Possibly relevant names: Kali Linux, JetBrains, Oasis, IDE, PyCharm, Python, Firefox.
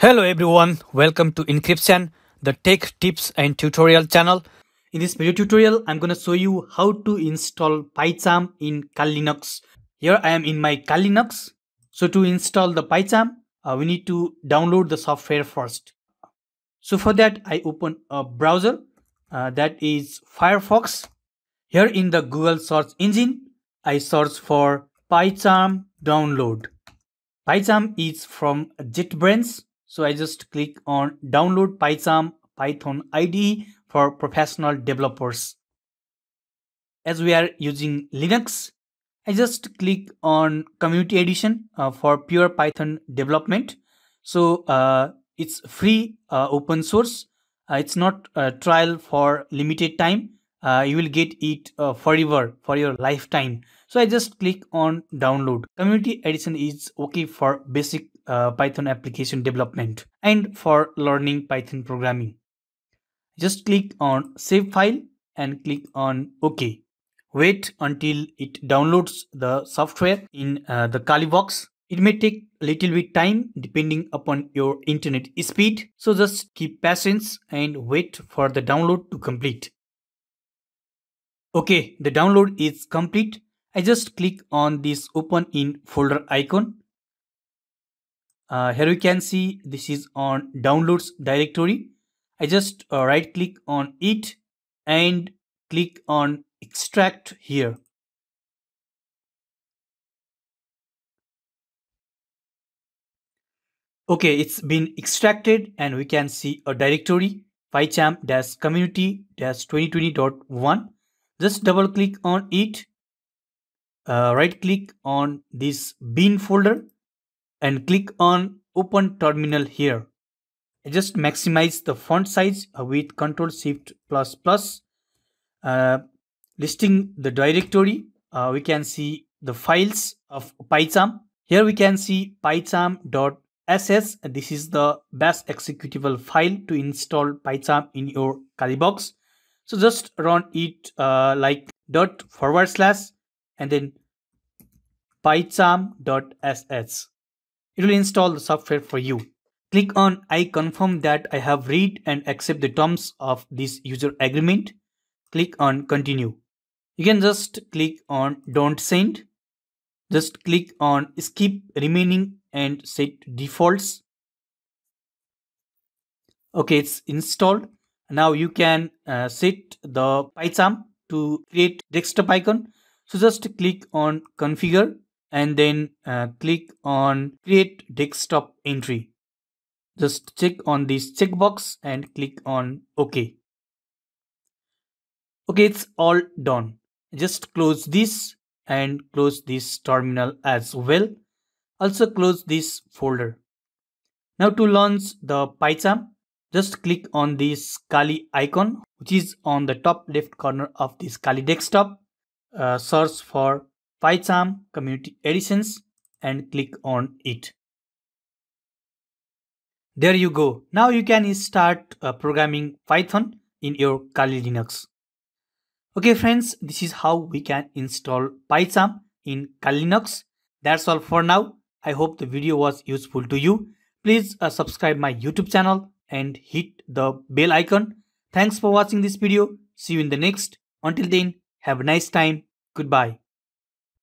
Hello everyone, welcome to Encryption, the tech tips and tutorial channel. In this video tutorial, I'm gonna show you how to install PyCharm in Kali Linux. Here I am in my Kali Linux. So to install the PyCharm, we need to download the software first. So for that, I open a browser that is Firefox. Here in the Google search engine, I search for PyCharm download. PyCharm is from JetBrains. So I just click on download PyCharm Python IDE for professional developers. As we are using Linux, I just click on community edition for pure Python development. So it's free open source. It's not a trial for limited time. You will get it forever for your lifetime. So I just click on download. Community edition is okay for basic Python application development and for learning Python programming. Just click on save file and click on OK. Wait until it downloads the software in the Kali box. It may take a little bit time depending upon your internet speed. So just keep patience and wait for the download to complete. Okay, the download is complete. I just click on this open in folder icon. Here you can see this is on downloads directory. I just right click on it and click on extract here. Okay, it's been extracted and we can see a directory pycharm-community-2020.1. Just double click on it, right click on this bin folder and click on open terminal here. Just maximize the font size with Ctrl+Shift++. Listing the directory, we can see the files of PyCharm. Here we can see pycharm.ss. This is the bash executable file to install PyCharm in your Kali box. So just run it like ./ and then pycharm.ss. It will install the software for you. Click on I confirm that I have read and accept the terms of this user agreement. Click on continue. You can just click on don't send. Just click on skip remaining and set defaults. Okay, it's installed. Now you can set the PyCharm to create desktop icon. So just click on configure and then click on create desktop entry. Just check on this checkbox and click on OK. Okay, it's all done. Just close this and close this terminal as well. Also close this folder. Now to launch the PyCharm, just click on this Kali icon, which is on the top left corner of this Kali desktop. Search for PyCharm community editions and click on it. There you go. Now you can start programming Python in your Kali Linux. Okay friends, this is how we can install PyCharm in Kali Linux. That's all for now. I hope the video was useful to you. Please subscribe my YouTube channel and hit the bell icon. Thanks for watching this video. See you in the next. Until then, have a nice time. Goodbye.